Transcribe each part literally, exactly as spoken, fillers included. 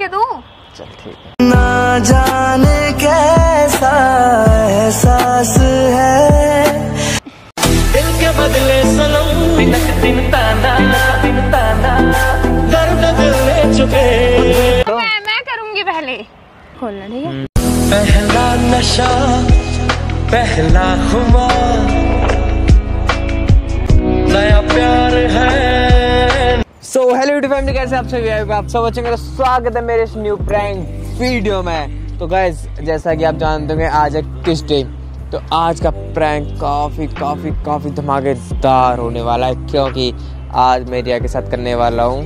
के दूं? चल ठीक है। ना जाने कैसा एहसास है दिल के बदले सनम दिन ताना दिन ताना दर्द दिल ले चुके। मैं मैं करूंगी पहले खोलना ठीक है। पहला नशा पहला हुआ नया प्यार है। सो हेलो यूट्यूब फैमिली, कैसे आप सभी? आप सब अच्छे? मेरा स्वागत है मेरे इस न्यू प्रैंक वीडियो में। तो गाइस, जैसा कि आप जानते होंगे आज है किस डे, तो आज का प्रैंक काफ़ी काफ़ी काफ़ी धमाकेदार होने वाला है क्योंकि आज मैं रिया के साथ करने वाला हूँ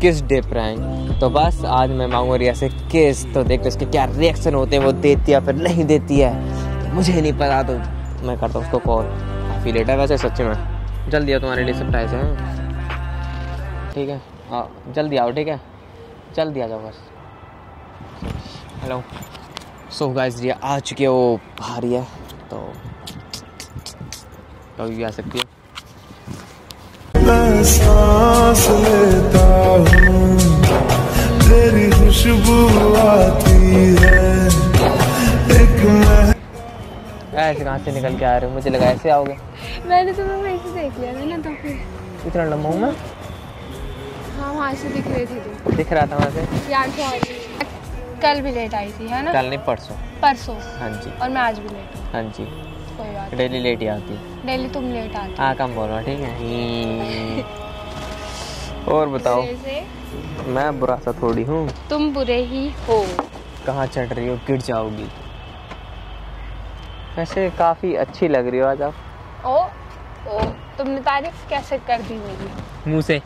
किस डे प्रैंक। तो बस आज मैं मांगूँ रिया से किस, तो देखते उसके क्या रिएक्शन होते हैं, वो देती है फिर नहीं देती है तो मुझे नहीं पता। तो मैं करता हूँ उसको कॉल काफ़ी लेट है वैसे, सच्चे में जल्दी आओ, तुम्हारे लिए सरप्राइज है। ठीक है, आओ जल्दी आओ, ठीक है जल्दी आ जाओ बस। हेलो, सो गाइस रिया आ चुकी है, वो भारी है तो कभी भी आ सकती है। तेरी खुशबू आती है एक ऐसे कहाँ से निकल के आ रहे हो? मुझे लगा ऐसे आओगे। मैंने तुम्हें ऐसे देख लिया था ना, तो फिर इतना लंबा हूँ मैं। हाँ वहाँ से दिख रही थी तू। दिख रहा था वहाँ से यार। कल भी लेट आई थी है ना? कल नहीं, परसों। परसों हाँ जी। और मैं आज भी लेट हूँ। हाँ जी, कोई बात। डेली लेट ही आती। डेली तुम लेट आती। हाँ कम बोलो ठीक है। और बताओ। मैं बुरा सा थोड़ी हूँ। तुम बुरे ही हो। कहाँ चढ़ रही हो, गिर जाओगी। वैसे काफ़ी अच्छी लग रही हो आज आप। ओ ओ, तुमने तारीफ कैसे कर दी मेरी मुँह से?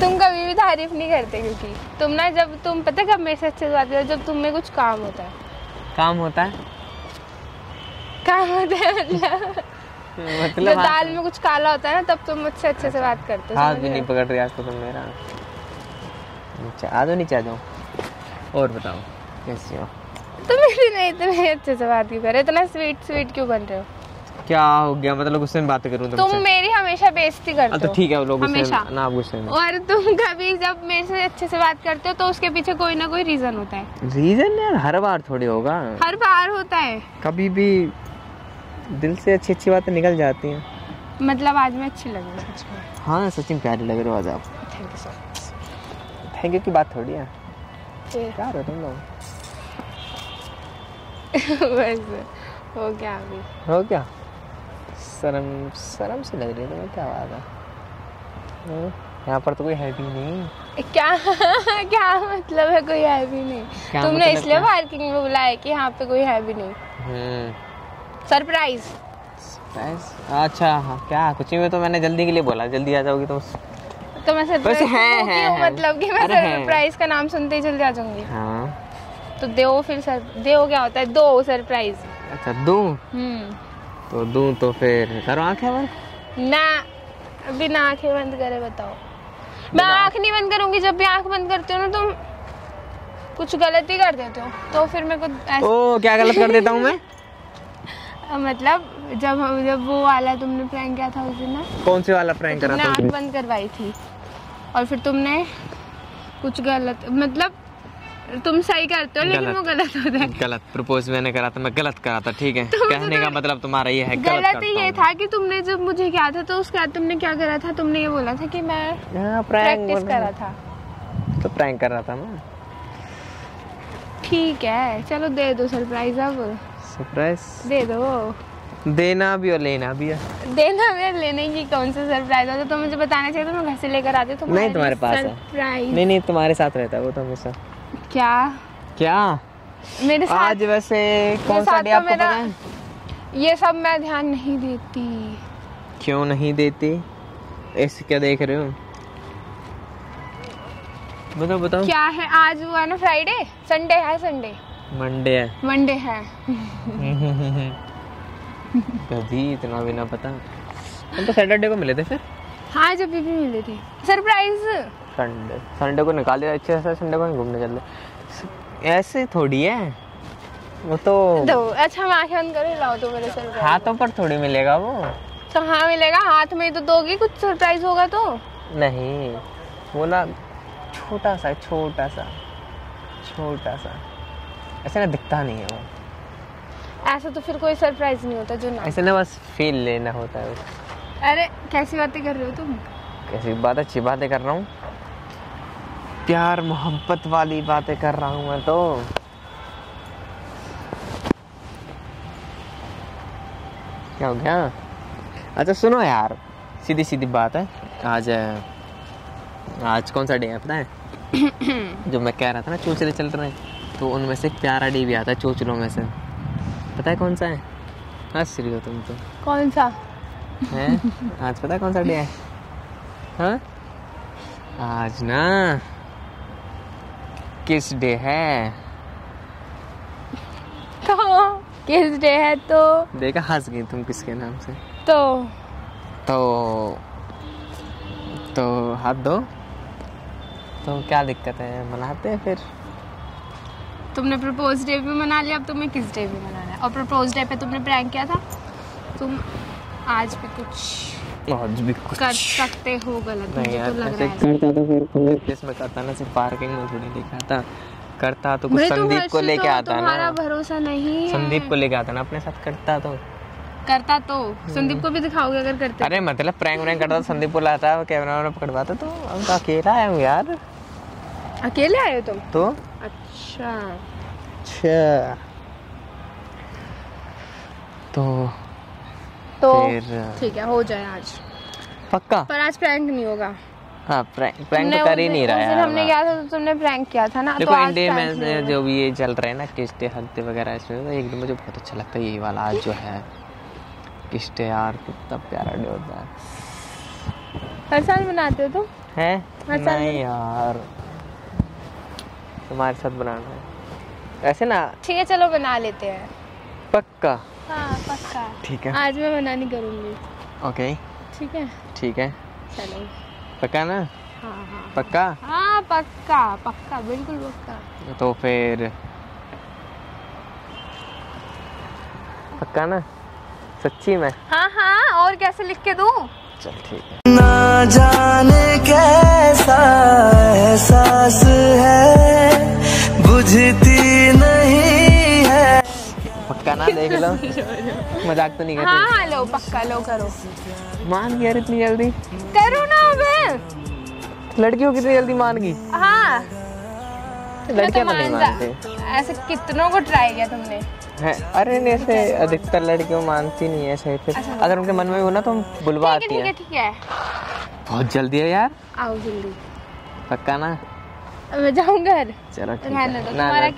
तुम कभी भी तारीफ नहीं करते क्योंकि तुम ना, जब तुम पता कब मेरे से अच्छे से बात करते हो, जब तुम में कुछ काम होता है। काम होता है? काम होता है मतलब मतलब जब दाल में कुछ काला होता है ना, तब तुम मुझसे अच्छे से बात करते हो। हाथ भी नहीं पकड़ रही आज तो तुम मेरा। अच्छा आ जाओ, नीचे आ जाओ। और बताओ कैसी हो? तुम नहीं इतने अच्छे से बात क्यों कर रहे हो? इतना स्वीट स्वीट क्यों बन रहे हो? क्या हो गया मतलब गुस्से में बातें करूं? तुम मेरी हमेशा बेइज्जती करते हो। तो ठीक है, वो लोग हमेशा ना गुस्से में। और तुम कभी जब मेरे से अच्छे से बात करते हो तो उसके पीछे कोई ना कोई रीजन होता है। रीजन यार हर बार थोड़ी होगा। हर बार होता है। कभी भी दिल से अच्छी अच्छी बातें निकल जाती है। मतलब आज मैं अच्छी लग रही हूँ। हाँ सच में प्यारी लग रहे हो आज आप। Thank you sir. Thank you की बात थोड़ी है। हो गया अभी। हो गया। शर्म शर्म से लग रही है तुम्हें, क्या बात है? यहाँ पर तो कोई है भी नहीं। क्या क्या मतलब है कोई है भी नहीं? तुमने मतलब इसलिए पार्किंग में बुलाया कि यहाँ पे कोई है भी नहीं। Surprise surprise. अच्छा हाँ, क्या कुछ ही में तो मैंने जल्दी के लिए बोला, जल्दी आ जाओगी तुम तो, तो मैं सरप्राइज हूँ मतलब कि मैं सरप्राइज का नाम सुनते ही जल्दी आ जाऊंगी। हाँ तो दो फिर सर, दो क्या होता है? दो सरप्राइज। अच्छा दो। हम्म तो दो तो फिर करो आंखें बंद। ना अभी ना आंखें बंद करे, बताओ। मैं आंख नहीं बंद करूंगी। जब भी आंख बंद करते हो ना तुम कुछ गलत ही कर देते हो, तो फिर मैं कुछ। ओ क्या गलत कर देता हूँ मैं? मतलब जब जब वो वाला तुमने प्रैंक किया था उस दिन ना। कौन से वाला प्रैंक करा था? आंख बंद करवाई थी और फिर तुमने कुछ गलत, मतलब तुम सही करते हो लेकिन वो गलत होता है। गलत प्रपोज मैंने करा था, मैं गलत करा था ठीक है। कहने का मतलब तुम्हारा ये है गलत, गलत ये था कि तुमने जब मुझे क्या था तो उसके बाद तुमने क्या करा था? तुमने ये बोला था कि मैं प्रैक्टिस करा था तो प्रैंक कर रहा था मैं। ठीक है चलो दे दो सरप्राइज। अब सरप्राइज दे दो। देना भी और लेना भी है। देना भी और लेने की कौन सा सरप्राइज होता है? तो मुझे बताना चाहिए, तो मैं घर से लेकर आती। नहीं तुम्हारे पास सरप्राइज। नहीं नहीं तुम्हारे साथ रहता है वो तो हमेशा। क्या क्या मेरे साथ? आज वैसे कौन सा डे आपको पता है? ये सब मैं ध्यान नहीं देती। क्यों नहीं देती? ऐसे क्या देख रहे हो? बताओ बताओ क्या है आज? वो है ना फ्राइडे। संडे है। संडे मंडे है। मंडे है कभी इतना भी ना पता। हम तो सैटरडे को मिले थे फिर। हाँ जब भी मिले थे। सरप्राइज संडे संडे को निकाल दिया। अच्छे से संडे को घूमने चल रहे ऐसे थोड़ी है वो तो। दो अच्छा आंखें बंद कर लाओ तो मेरे सरप्राइज। हाथों पर थोड़ी मिलेगा वो। कहाँ मिलेगा? हाथ में तो दोगी कुछ सरप्राइज होगा तो। नहीं वो ना छोटा सा छोटा सा छोटा सा, ऐसे ना दिखता नहीं है वो। ऐसा तो फिर कोई सरप्राइज नहीं होता जो ना, ऐसे ना बस फील लेना होता है। अरे कैसी बातें कर रहे हो तुम? कैसी बात, अच्छी बातें कर रहा हूँ, प्यार मोहब्बत वाली बातें कर रहा हूँ मैं तो। क्या हो गया? अच्छा सुनो यार, सीधी सीधी बात है, आज आज कौन सा डे है पता है? जो मैं कह रहा था ना चोचले चल रहे हैं, तो उनमें से प्यारा डे भी आता है चोचलों में से, पता है कौन सा है? हंस रही हो तुम तो। कौन सा है आज? पता है कौन सा डे है? हाँ आज ना किस डे है। तो किस डे है तो देखा हंस गई तुम किसके नाम से। तो तो तो हाथ दो, तो क्या दिक्कत है, मनाते हैं फिर। तुमने प्रपोज डे भी मना लिया, अब तुम्हें किस डे भी मनाना है। और प्रपोज डे पे तुमने प्रैंक किया था, तुम आज भी कुछ आज भी कुछ कर सकते हो गलत। नहीं यार, तो लग रहा है करता तो फिर कोई किस में करता ना, सिर्फ पार्किंग में थोड़ी देखा था करता, तो कुछ संदीप को लेके आता ना। तुम्हारा भरोसा नहीं, संदीप को लेके आता ना अपने साथ, करता तो करता तो संदीप को भी दिखाओगे अगर करते। अरे मतलब प्रैंक व्रैंक करता तो संदीप को लाता, कैमरा वगैरह पकड़वाता। तो अब अकेला आया हूँ यार। अकेले आए हो तुम तो? अच्छा अच्छा तो तो ठीक है, हो जाए आज पक्का। पर आज प्रैंक नहीं होगा। हाँ प्रैंक प्रैंक तो कर ही नहीं रहा यार। हमने क्या था, तुमने प्रैंक किया था ना। देखो इंडिया में जो भी ये चल रहे हैं ना किस्ते हल्ते वगैरह, इसमें एकदम मुझे बहुत अच्छा लगता है यही वाला। आज जो है किस्ते यार, कितना प्यारा डे होता है। हर साल मनाते हो तुम? हैं? नहीं यार, तुम्हारे साथ बनाना है ऐसे ना। ठीक है चलो बना लेते हैं पक्का। हाँ पक्का ठीक है, आज मैं मना नहीं करूँगी। ओके ठीक है ठीक है चलो पक्का ना। हाँ हाँ पक्का। हाँ पक्का पक्का बिल्कुल पक्का। तो फिर पक्का ना, सच्ची में? हाँ हाँ और कैसे लिख के दूँ? चल ठीक है। ना जाने कैसा एहसास है, बुझती नहीं है। पक्का ना, देख लो मजाक तो नहीं करते। हाँ लो पक्का लो करो। मान गया इतनी जल्दी? करो ना अब, लड़कियों कितनी जल्दी मान गई। हाँ लड़कियाँ तो नहीं मानते। ऐसे कितनों को ट्राई किया तुमने? है अरे नहीं, ऐसे अधिकतर लड़कियों मानती नहीं है सही। फिर अच्छा। अगर उनके मन में हो ना तो बुलवा आती है। ठीक है बहुत जल्दी है यार, आओ जल्दी। पक्का ना, मैं जाऊँ घर। चलो ठीक है ना,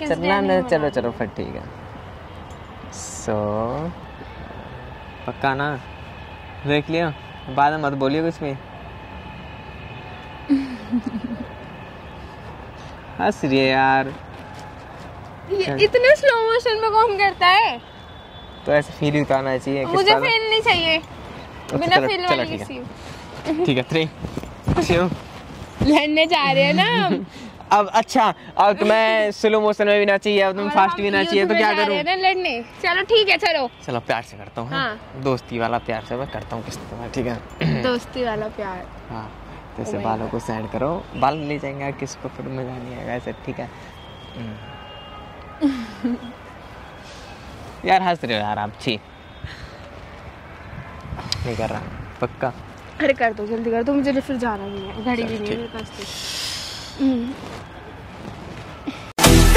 चलना ना, चलो चलो फिर ठीक है। सो पक्का ना, देख लिया, बाद में मत बोलिए कुछ भी। हंस रही है यार, ये इतने स्लो मोशन में कौन करता है? तो ऐसे फील उतारना चाहिए। मुझे फील नहीं चाहिए, बिना फील वाली किसी। ठीक है थ्री टू लड़ने जा रहे हैं ना अब। अच्छा अब तुम्हें स्लो मोशन में भी ना चाहिए, अब तुम फास्ट भी ना चाहिए, तो क्या करूँ लड़ने? चलो ठीक है चलो चलो, प्यार से करता हूँ। हाँ दोस्ती वाला प्यार से मैं करता हूँ किससे। ठीक है दोस्ती वाला प्यार। हाँ तो ऐसे बालों को सैड करो, बाल ले जाएंगे किसको फिर मजा नहीं आएगा ऐसे। ठीक है यार हंस रहे हो यार आप। छी नहीं कर रहा पक्का। अरे कर दो जल्दी कर दो, मुझे फिर जाना नहीं है, घड़ी भी नहीं मेरे पास।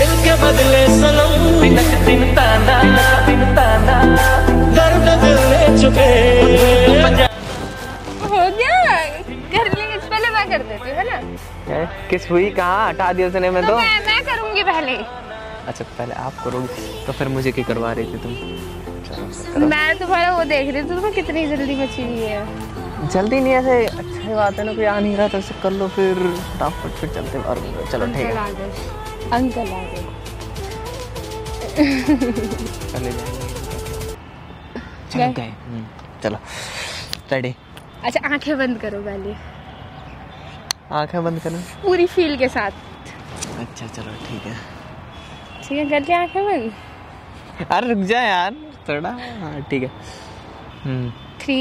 दिल के बदले सनम बिनक दिन ताना दिन ताना दर्द दिल ले चुके। हो गया घर ले, इस पहले मैं कर देती है ना। किस हुई कहाँ हटा दिया उसने? मैं तो मैं, मैं करूँगी पहले। अच्छा पहले आप करो, तो फिर मुझे क्या करवा रही थी तुम? मैं तुम्हारा वो देख रही थी, तुम्हें कितनी जल्दी मची हुई है। जल्दी नहीं ऐसे, अच्छी बात है ना, कोई आ नहीं रहा था, कर लो फिर फटाफट, फिर चलते और चलो ठीक है। अंकल आ गए, चले गए चलो रेडी। अच्छा आंखें बंद करो पहले, आंखें बंद करो पूरी फील के साथ। अच्छा चलो ठीक है ठीक है, कर लिया आंखें बंद। अरे रुक जा यार थोड़ा। हाँ ठीक है थ्री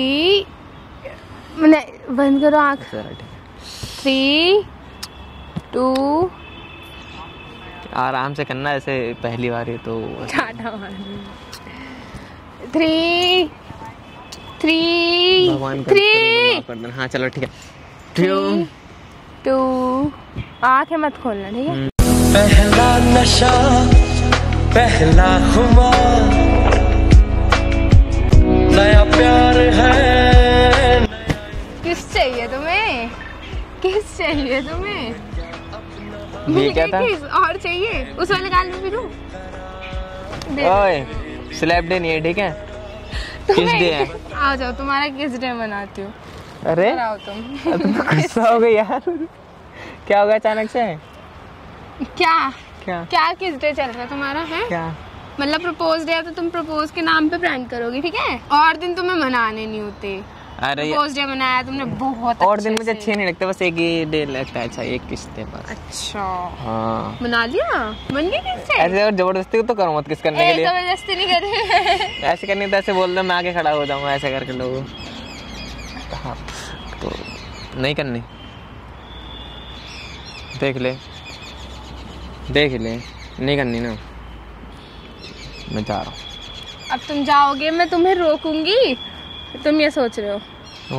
मैंने बंद करो आँख। थ्री टू आराम से करना, ऐसे पहली बार है तो। थ्री थ्री थ्री हाँ चलो ठीक है। थ्री टू आंखें मत खोलना ठीक है। पहला नशा पहला हुआ नया प्यार है। किस चाहिए तुम्हें, किस चाहिए तुम्हें? ये क्या था? और चाहिए उस वाले गाल में भी लूं? ओए स्लैप डे नहीं है ठीक है, किस डे है? आ जाओ तुम्हारा किस डे मनाती हूँ। अरे आओ तुम, तुम गुस्सा हो गई यार। क्या हो गया अचानक से? क्या क्या क्या किस डे चल रहा है तुम्हारा है क्या? मतलब प्रपोज डे है तो तुम प्रपोज के नाम पे प्रैंक करोगी ठीक है, और दिन तुम्हें मनाने नहीं होते। अरे प्रपोज डे मनाया तुमने बहुत। और दिन मुझे अच्छे नहीं लगते, बस एक ही डे लगता है अच्छा, एक किस्ते बस। अच्छा हाँ मना लिया, बन गया किससे? ऐसे और जबरदस्ती तो करो मत किस करने के लिए। जबरदस्ती नहीं कर रहे, ऐसे करने तो ऐसे बोल दो मैं आगे खड़ा हो जाऊंगा ऐसे करके लोगों हाँ, तो नहीं करनी। देख ले देख ले नहीं करनी ना, मैं जा रहा हूँ। अब तुम जाओगे मैं तुम्हें रोकूंगी, तुम ये सोच रहे हो?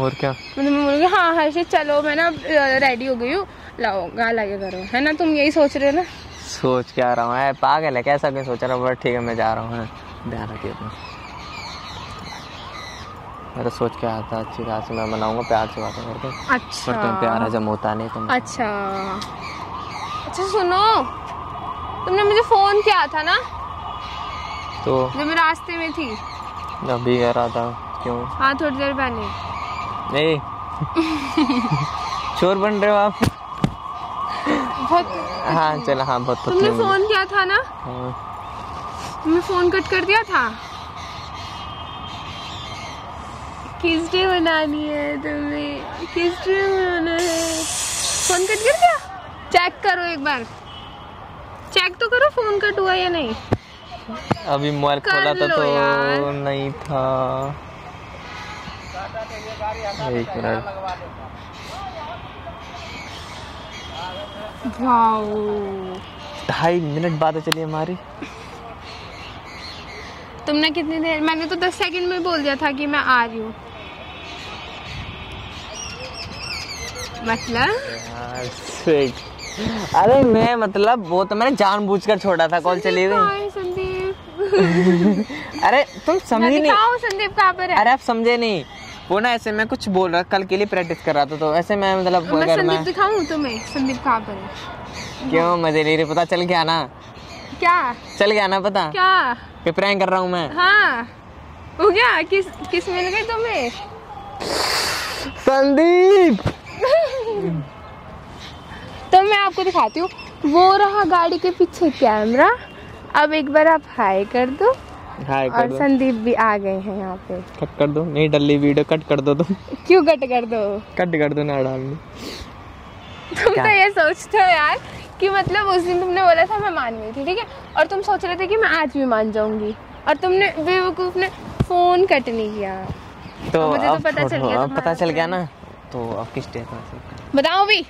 और क्या मैं तुम्हें बोलूँगी हाँ हर्षित चलो मैं ना रेडी हो गई हूँ लाओ गाल आगे करो है ना, तुम यही सोच रहे हो ना? सोच क्या रहा हूँ यार, पागल है कैसा क्या सोच रहा हूँ। ठीक है मैं जा रहा हूँ, ध्यान रखिए अपना। मैं तो सोच के आता अच्छी खास से मैं मनाऊंगा प्यार से बातें करके। अच्छा पर तुम प्यार हजम होता नहीं तुम। अच्छा अच्छा सुनो तुमने मुझे फ़ोन किया था ना तो जब मैं रास्ते में थी, जब भी कह रहा था क्यों? हाँ थोड़ी देर पहले नहीं चोर बन रहे हो आप बहुत। हाँ चलो हाँ बहुत। तुमने फोन किया था ना हाँ। तुमने फोन कट कर दिया था। किस डे मनानी है तुम्हें, किस डे मनाना है? फोन कट कर दिया, चेक करो एक बार, चेक तो करो फोन कट हुआ या नहीं। अभी मोबाइल खोला था तो नहीं था। एक मिनट ढाई मिनट बातें चली हमारी। तुमने कितनी देर? मैंने तो दस सेकंड में बोल दिया था कि मैं आ रही हूँ। मतलब अरे मैं मतलब वो तो मैंने जानबूझकर छोड़ा था कॉल चली गई। संदीप अरे तुम समझी नहीं। संदीप कहाँ पर है? अरे आप समझे नहीं, वो ना ऐसे मैं कुछ बोल रहा कल के लिए प्रैक्टिस कर रहा था तो ऐसे मैं मतलब मैं संदीप दिखाऊं तुम्हें? संदीप कहाँ पर है? क्यों मजे ले रहे? पता चल गया ना। क्या चल गया ना? पता क्या कि प्रैंक कर रहा हूँ मैं। हाँ हो गया। किस किस मिल गई तुम्हें? संदीप तो मैं आपको दिखाती हूँ, वो रहा गाड़ी के पीछे कैमरा। अब एक बार आप हाई कर दो। हाय कर दो। और संदीप भी आ गए हैं यहाँ पे। कट कर दो। नहीं डल्ली वीडियो कट कर दो तुम। क्यों कट कर दो? कट कर दो ना डाल। तुम तो ये सोचते हो यार कि मतलब उस दिन तुमने बोला था मैं मान गई थी ठीक है, और तुम सोच रहे थे कि मैं आज भी मान जाऊंगी, और तुमने बेवकूफ ने फोन कट नहीं किया तो, तो मुझे तो पता चल गया। पता चल गया ना तो अब किस बताओ भी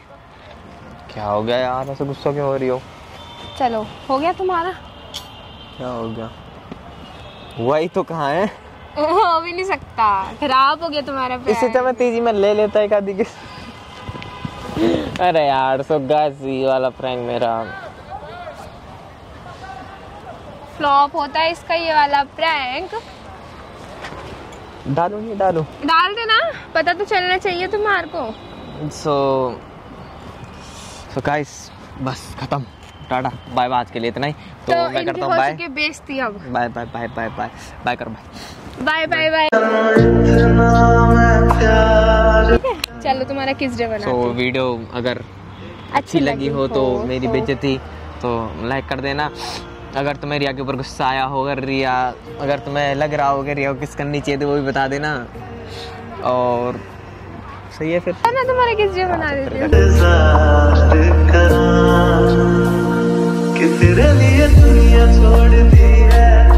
क्या हो गया यार, ऐसे गुस्सा क्यों हो रही हो? चलो हो गया तुम्हारा। क्या हो गया? वही तो कहाँ है। हो भी नहीं सकता, खराब हो गया तुम्हारा। इससे तो मैं तेजी में ले लेता एक आधी। अरे यार सो गाजी वाला प्रैंक मेरा फ्लॉप होता है। इसका ये वाला प्रैंक डालो नहीं डालो डाल देना, पता तो चलना चाहिए तुम्हारे को। सो सो गाइस बस खत्म, टाटा बाय बाय। आज के लिए इतना ही तो, तो मैं करता हूँ बाय। बेइज्जती अब bye bye bye bye bye bye कर बाय बाय बाय। चलो तुम्हारा किस डे बना। तो so, वीडियो अगर अच्छी लगी हो तो मेरी बेइज्जती तो लाइक कर देना। अगर तुम्हें रिया के ऊपर गुस्सा आया हो, अगर रिया अगर तुम्हें लग रहा हो कि रिया को किस करनी चाहिए थी वो भी बता देना। और सही है फिर ना तुम्हारा किस डे बना देते। तेरे लिए दुनिया छोड़ दी है।